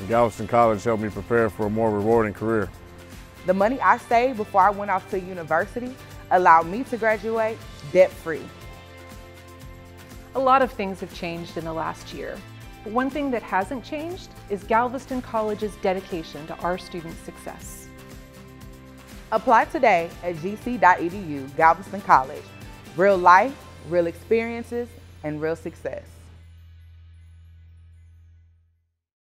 and Galveston College helped me prepare for a more rewarding career. The money I saved before I went off to university allowed me to graduate debt-free. A lot of things have changed in the last year. But one thing that hasn't changed is Galveston College's dedication to our students' success. Apply today at gc.edu, Galveston College. Real life, real experiences, and real success.